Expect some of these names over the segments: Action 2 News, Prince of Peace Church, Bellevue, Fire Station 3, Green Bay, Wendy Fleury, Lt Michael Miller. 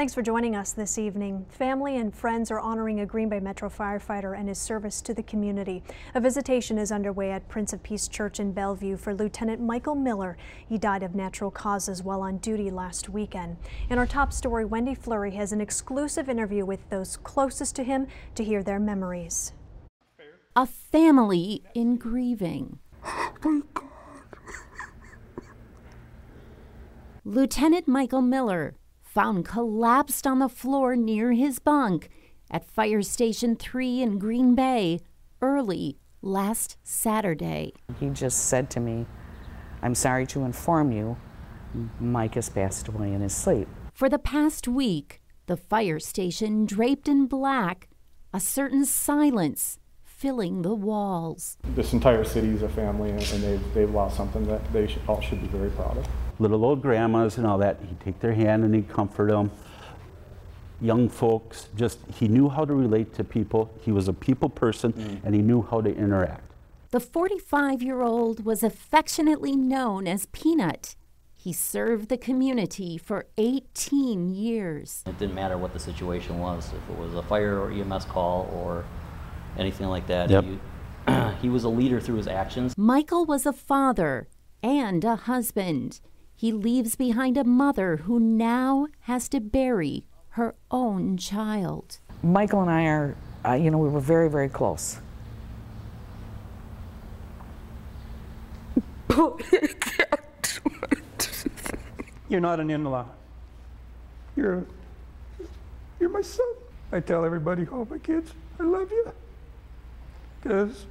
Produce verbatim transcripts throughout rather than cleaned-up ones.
Thanks for joining us this evening. Family and friends are honoring a Green Bay Metro firefighter and his service to the community. A visitation is underway at Prince of Peace Church in Bellevue for Lieutenant Michael Miller. He died of natural causes while on duty last weekend. In our top story, Wendy Fleury has an exclusive interview with those closest to him to hear their memories. A family in grieving. Lieutenant Michael Miller, found collapsed on the floor near his bunk at Fire Station three in Green Bay early last Saturday. He just said to me, "I'm sorry to inform you, Mike has passed away in his sleep." For the past week, the fire station draped in black, a certain silence filling the walls. This entire city is a family, and they've, they've lost something that they should, all should be very proud of. Little old grandmas and all that, he'd take their hand and he'd comfort them. Young folks, just, he knew how to relate to people. He was a people person, mm. and he knew how to interact. The forty-five-year-old was affectionately known as Peanut. He served the community for eighteen years. It didn't matter what the situation was, if it was a fire or E M S call or anything like that. Yep. He, he was a leader through his actions. Michael was a father and a husband. He leaves behind a mother who now has to bury her own child. Michael and I are, uh, you know, we were very, very close. You're not an in-law. You're, you're my son. I tell everybody, all my kids, I love you. Because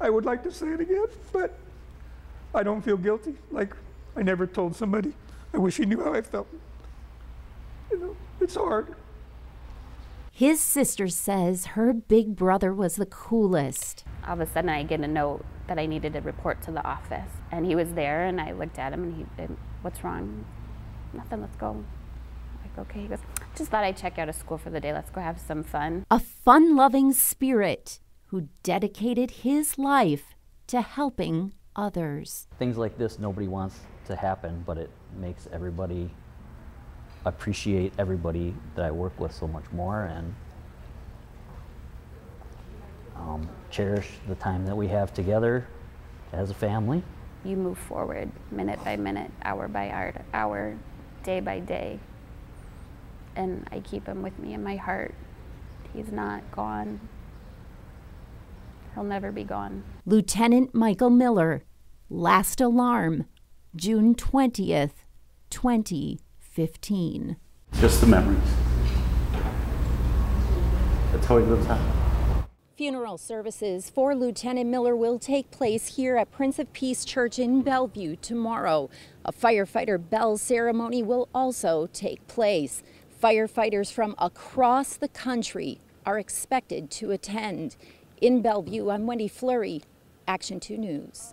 I would like to say it again, but I don't feel guilty. Like, I never told somebody. I wish he knew how I felt. You know, it's hard. His sister says her big brother was the coolest. All of a sudden I get a note that I needed to report to the office. And he was there, and I looked at him, and he said, "What's wrong?" "Nothing, let's go." I'm like, okay. He goes, "Just thought I'd check out of school for the day. Let's go have some fun." A fun-loving spirit who dedicated his life to helping others. Things like this nobody wants to happen, but it makes everybody appreciate everybody that I work with so much more, and um, cherish the time that we have together as a family. You move forward minute by minute, hour by hour, hour, day by day, and I keep him with me in my heart. He's not gone. He'll never be gone. Lieutenant Michael Miller, last alarm, June twentieth, twenty fifteen. Just the memories. That's how he lives on. Funeral services for Lieutenant Miller will take place here at Prince of Peace Church in Bellevue tomorrow. A firefighter bell ceremony will also take place. Firefighters from across the country are expected to attend. In Bellevue, I'm Wendy Fleury, Action two News.